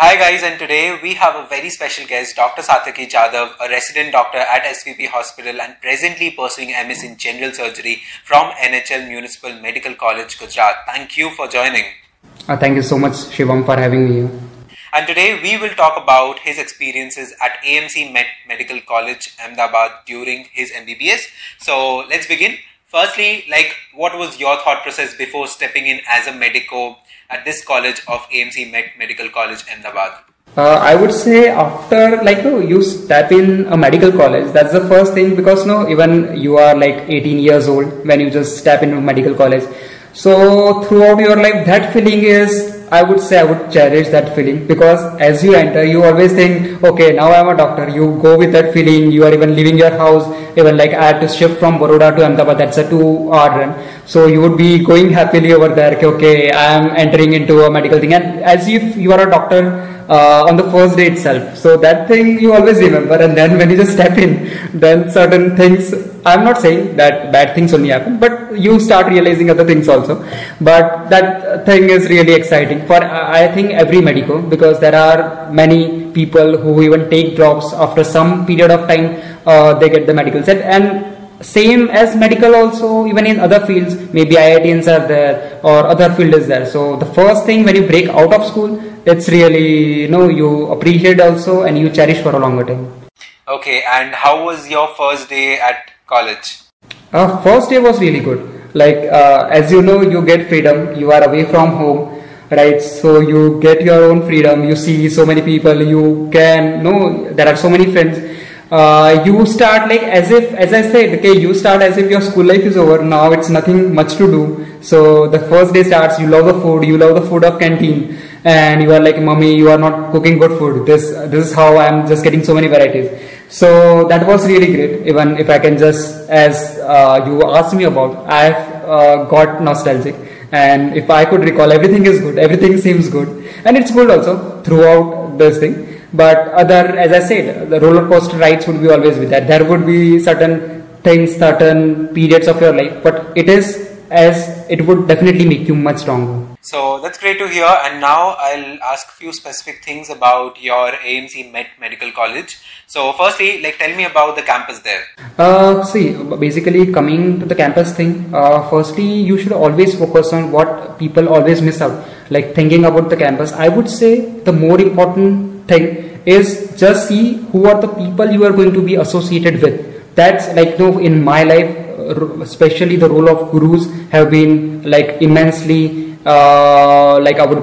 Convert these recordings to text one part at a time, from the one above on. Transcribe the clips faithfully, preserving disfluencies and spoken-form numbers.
Hi guys, and today we have a very special guest, Doctor Satyaki Jadhav, a resident doctor at S V P Hospital and presently pursuing M S in General Surgery from N H L Municipal Medical College, Gujarat. Thank you for joining. Uh, thank you so much, Shivam, for having me here. And today we will talk about his experiences at A M C Met Medical College, Ahmedabad during his M B B S. So let's begin. Firstly, like, what was your thought process before stepping in as a medico at this college of A M C Med Medical College, Ahmedabad? Uh, I would say after, like, no, you step in a medical college, that's the first thing, because no, even you are like eighteen years old when you just step into a medical college. So throughout your life, that feeling is, I would say I would cherish that feeling, because as you enter, you always think, okay, now I'm a doctor. You go with that feeling. You are even leaving your house. Even like I had to shift from Baroda to Ahmedabad. That's a two hour run. So you would be going happily over there. Okay, okay, I am entering into a medical thing. And as if you are a doctor, Uh, on the first day itself. So that thing you always remember, and then when you just step in, then certain things, I'm not saying that bad things only happen, but you start realizing other things also. But that thing is really exciting for, I think, every medico, because there are many people who even take drops after some period of time, uh, they get the medical set. And same as medical also, even in other fields, maybe I I T Ns are there or other field is there. So the first thing when you break out of school, it's really, you know, you appreciate also and you cherish for a longer time. Okay, and how was your first day at college? Uh, first day was really good. Like, uh, as you know, you get freedom, you are away from home, right? So you get your own freedom, you see so many people, you can, know, there are so many friends. Uh, you start like as if, as I said, okay, you start as if your school life is over. Now it's nothing much to do. So the first day starts, you love the food, you love the food of canteen, and you are like, mommy, you are not cooking good food. This, this is how I'm just getting so many varieties. So that was really great. Even if I can just, as uh, you asked me about, I've uh, got nostalgic. And if I could recall, everything is good. Everything seems good. And it's good also throughout this thing. But other, as I said, the roller coaster rides would be always with that. There would be certain things, certain periods of your life, but it is as it would definitely make you much stronger. So that's great to hear. And now I'll ask a few specific things about your A M C Met Medical College. So firstly, like, tell me about the campus there. Uh, see, basically coming to the campus thing, uh, firstly, you should always focus on what people always miss out. Like thinking about the campus, I would say the more important thing is just see who are the people you are going to be associated with. That's like, no, in my life, especially the role of gurus have been like immensely, uh, like I would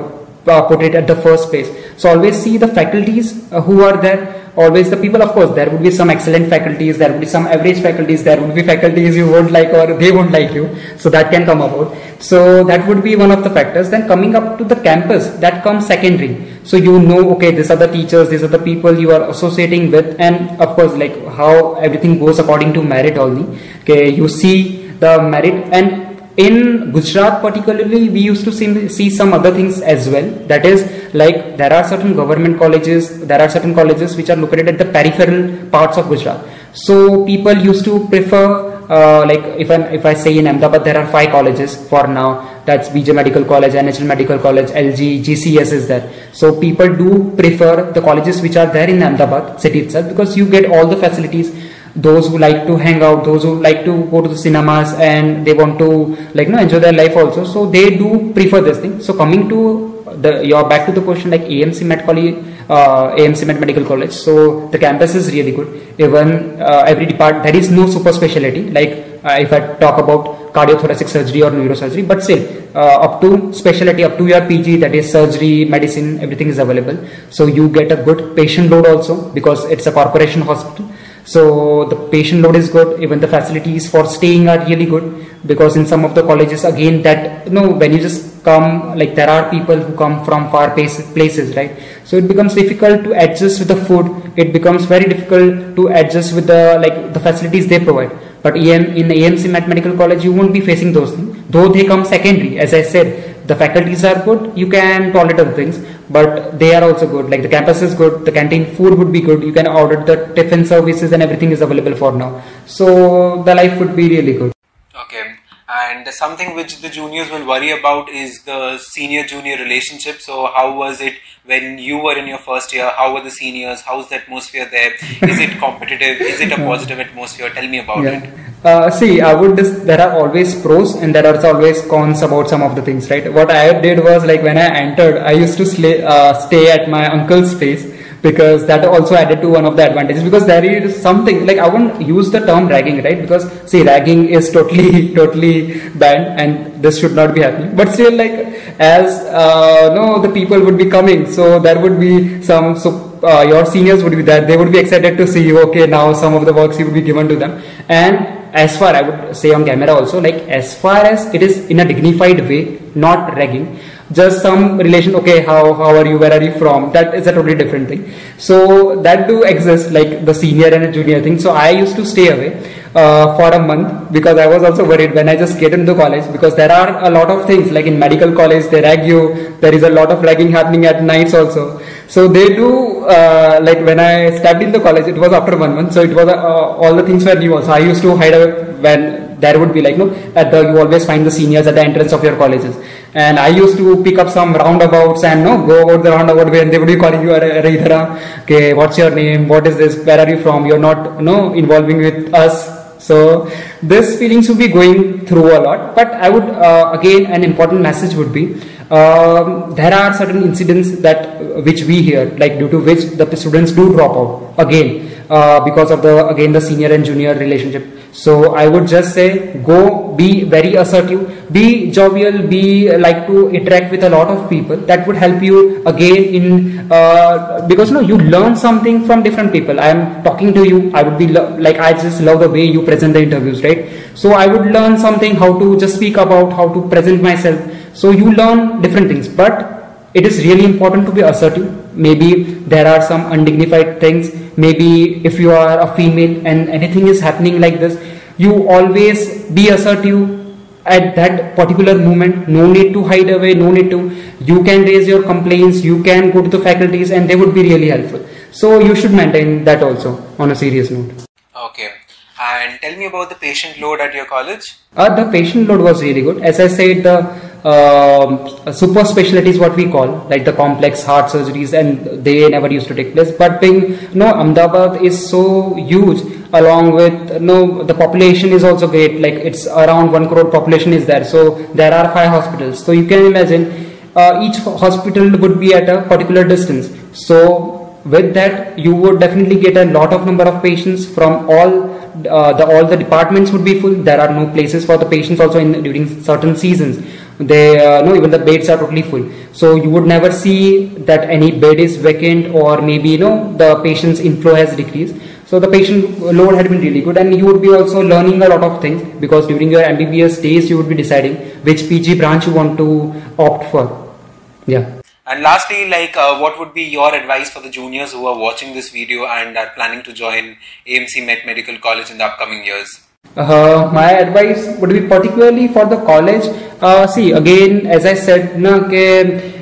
put it at the first place. So always see the faculties uh, who are there, always the people. Of course, there would be some excellent faculties, there would be some average faculties, there would be faculties you won't like or they won't like you. So that can come about. So that would be one of the factors. Then coming up to the campus, that comes secondary. So you know, okay, these are the teachers, these are the people you are associating with, and of course, like how everything goes according to merit only. Okay, you see the merit. And in Gujarat particularly, we used to see, see some other things as well. That is, like, there are certain government colleges, there are certain colleges which are located at the peripheral parts of Gujarat. So people used to prefer, uh, like if I if I say in Ahmedabad, there are five colleges for now. That's B J Medical College, N H L Medical College, L G, G C S is there. So people do prefer the colleges which are there in Ahmedabad city itself, because you get all the facilities. Those who like to hang out, those who like to go to the cinemas and they want to, like, you know, enjoy their life also. So they do prefer this thing. So coming to the, your back to the question, like A M C Met College, uh, A M C Met Medical College. So the campus is really good. Even uh, every department, there is no super specialty. Like uh, if I talk about cardiothoracic surgery or neurosurgery, but still uh, up to specialty, up to your P G, that is surgery, medicine, everything is available. So you get a good patient load also, because it's a corporation hospital. So the patient load is good. Even the facilities for staying are really good, because in some of the colleges, again, that, you know, when you just come, like there are people who come from far places, right? So it becomes difficult to adjust with the food. It becomes very difficult to adjust with the, like, the facilities they provide. But in A M C Met Medical College, you won't be facing those things, though they come secondary. As I said, the faculties are good. You can tolerate other things, but they are also good. Like the campus is good. The canteen food would be good. You can order the tiffin services and everything is available for now. So the life would be really good. Okay. And something which the juniors will worry about is the senior-junior relationship. So how was it when you were in your first year? How were the seniors? How's the atmosphere there? Is it competitive? Is it a positive atmosphere? Tell me about yeah. it. Uh, see, I would just, there are always pros and there are always cons about some of the things, right? What I did was, like, when I entered, I used to slay, uh, stay at my uncle's place, because that also added to one of the advantages, because there is something, like, I won't use the term ragging, right? Because see, ragging is totally, totally banned and this should not be happening. But still, like, as uh, no, the people would be coming, so there would be some, so uh, your seniors would be there, they would be excited to see you, okay, now some of the works you would be given to them. And as far, I would say on camera also, like, as far as it is in a dignified way, not ragging, just some relation, okay, how, how are you, where are you from, that is a totally different thing. So that do exist, like the senior and junior thing. So I used to stay away uh, for a month, because I was also worried when I just get into college, because there are a lot of things, like in medical college, they rag you, there is a lot of ragging happening at nights also. So they do, uh, like when I stepped into college, it was after one month, so it was uh, all the things were new also. I used to hide away when there would be, like, no, at the, you always find the seniors at the entrance of your colleges. And I used to pick up some roundabouts and no, go about the roundabout way, and they would be calling you, okay, what's your name, what is this, where are you from, you're not no involving with us. So this feelings would be going through a lot. But I would, uh, again, an important message would be, Um, there are certain incidents that which we hear, like, due to which the students do drop out again uh, because of the again the senior and junior relationship. So I would just say, go, be very assertive, be jovial, be like to interact with a lot of people. That would help you again in uh, because you know, you learn something from different people. I am talking to you, I would be like, I just love the way you present the interviews, right? So I would learn something, how to just speak about, how to present myself. So you learn different things, but it is really important to be assertive. Maybe there are some undignified things. Maybe if you are a female and anything is happening like this, you always be assertive at that particular moment. No need to hide away, no need to. You can raise your complaints, you can go to the faculties, and they would be really helpful. So you should maintain that also on a serious note. Okay. And tell me about the patient load at your college. Uh, the patient load was really good. As I said, the uh, super specialty is what we call, like the complex heart surgeries, and they never used to take place. But being, you know, Ahmedabad is so huge, along with, you know, the population is also great. Like, it's around one crore population is there. So there are five hospitals. So you can imagine uh, each hospital would be at a particular distance. So with that, you would definitely get a lot of number of patients from all uh, the all the departments would be full. There are no places for the patients also in during certain seasons. They uh, no, even the beds are totally full. So you would never see that any bed is vacant, or maybe, you know, the patient's inflow has decreased. So the patient load had been really good, and you would be also learning a lot of things, because during your M B B S days you would be deciding which P G branch you want to opt for. Yeah. And lastly, like, uh, what would be your advice for the juniors who are watching this video and are planning to join A M C Met Medical College in the upcoming years? Uh, my advice would be particularly for the college. Uh, see, again, as I said, na, ke,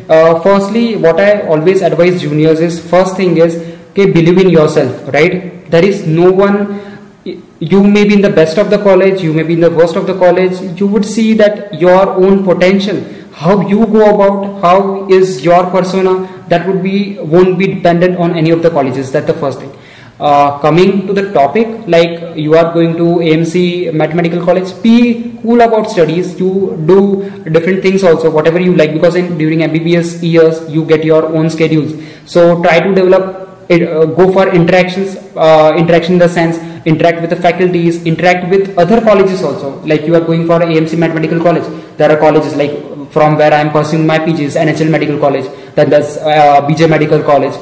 uh, firstly, what I always advise juniors is, first thing is, ke, believe in yourself, right? There is no one. You may be in the best of the college, you may be in the worst of the college, you would see that your own potential, how you go about, how is your persona, that would be, won't be dependent on any of the colleges. That's the first thing. Uh, coming to the topic, like, you are going to A M C Met Medical College, be cool about studies, you do different things also, whatever you like, because in during M B B S years, you get your own schedules. So try to develop It, uh, go for interactions, uh, interaction in the sense, interact with the faculties, interact with other colleges also. Like, you are going for A M C Met Medical College, there are colleges like from where I am pursuing my P Gs, N H L Medical College, then there's uh, B J Medical College.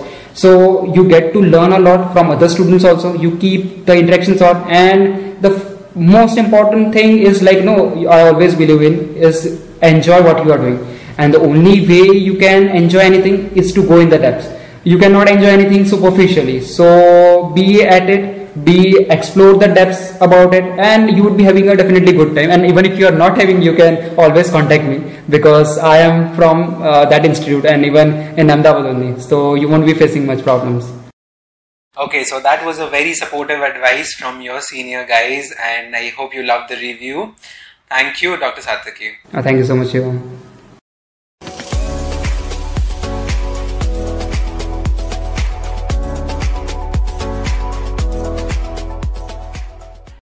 So you get to learn a lot from other students also, you keep the interactions on. And the f most important thing is, like, no, I always believe in is enjoy what you are doing, and the only way you can enjoy anything is to go in the depths. You cannot enjoy anything superficially. So be at it, be explore the depths about it, and you would be having a definitely good time. And even if you are not having, you can always contact me, because I am from uh, that institute, and even in Ahmedabad only. So you won't be facing much problems. Okay, so that was a very supportive advice from your senior guys, and I hope you loved the review. Thank you, Doctor Satyaki. Oh, thank you so much, Shivam.